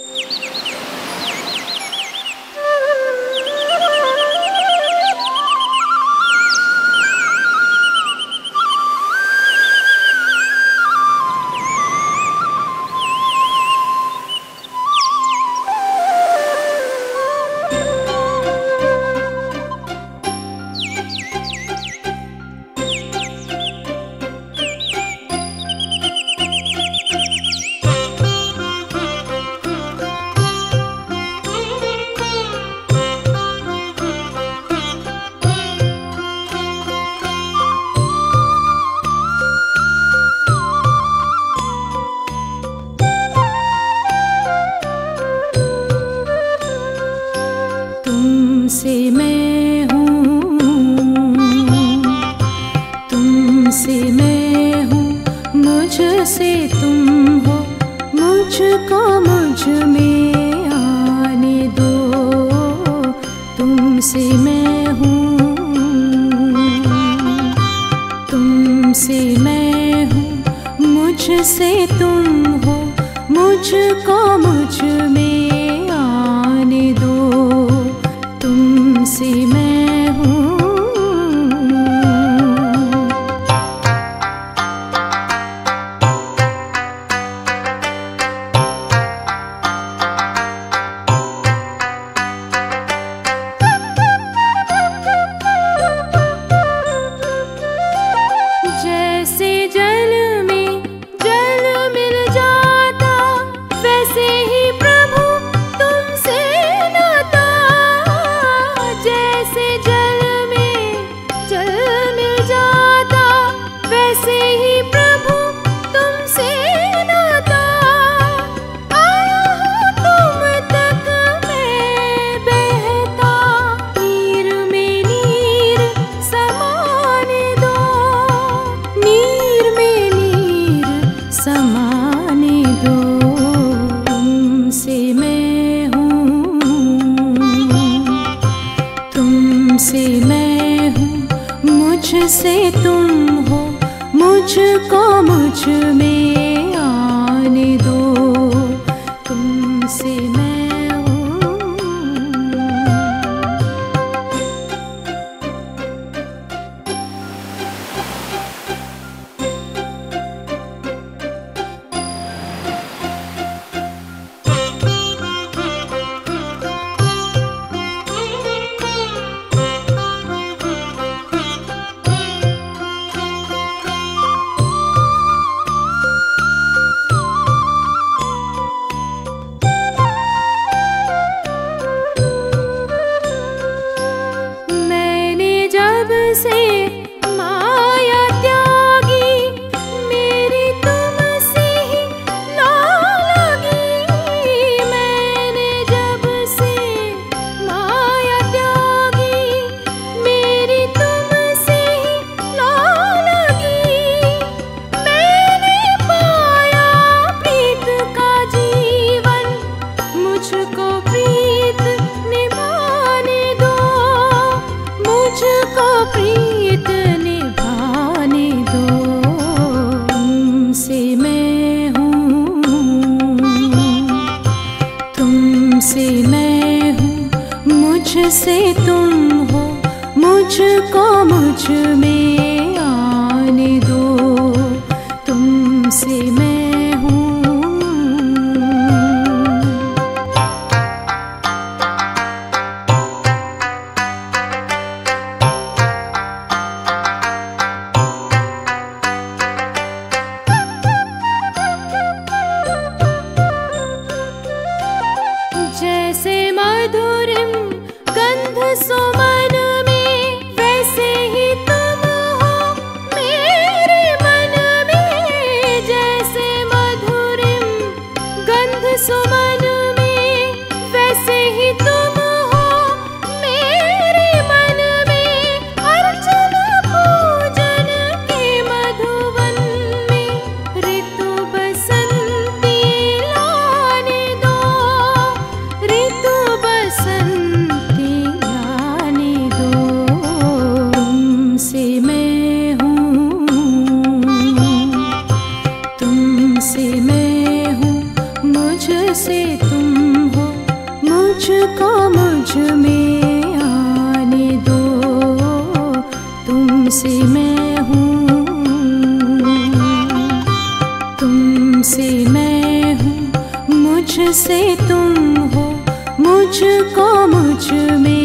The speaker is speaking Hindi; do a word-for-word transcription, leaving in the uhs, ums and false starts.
तुमसे मैं हूँ, तुमसे मैं हूँ, मुझसे तुम हो, मुझको मुझ में आने दो। तुमसे मैं हूँ, तुमसे मैं हूँ, मुझसे तुम हो, मुझको मुझ में आने दो। तुमसे मैं हूँ। जैसे जल में जल मिल जाता, वैसे ही प्रभु तुमसे नाता। जैसे जल में जल मिल जाता, वैसे ही प्रभु तुमसे नाता। आया हूँ तुम तक मैं बहता, नीर में नीर समाने दो, नीर में नीर समाने दो। तुमसे मैं हूँ, तुमसे मैं हूँ, मुझसे तुम हो, मुझको मुझ में आने दो। तुमसे मैं से माया त्यागी, मेरी तुमसे ही लौ लगी। मैंने जब से माया त्यागी, मेरी तुमसे ही लौ लगी। मैंने पाया प्रीत का जीवन, मुझको प्रीत निभाने दो, मुझको प्रीत निभाने दो। तुमसे मैं हूँ, तुमसे मैं हूँ, मुझसे तुम हो, मुझको मुझ में आने दो। तुमसे मैं हूँ। जैसे मधुरिम गंध सुमन में, वैसे ही तुम हो मेरे मन में। जैसे मधुरिम गंध सुमन में, वैसे ही तुम हो मेरे मन में। अर्चना पूजन के मधुवन में, ऋतु बसंती लाने दो, बसंती लाने दो। तुमसे मैं हूँ, तुमसे मैं हूँ, मुझसे तुम मुझको मुझ में आने दो, तुमसे मैं हूँ, तुमसे मैं हूँ, मुझसे तुम हो, मुझको मुझ में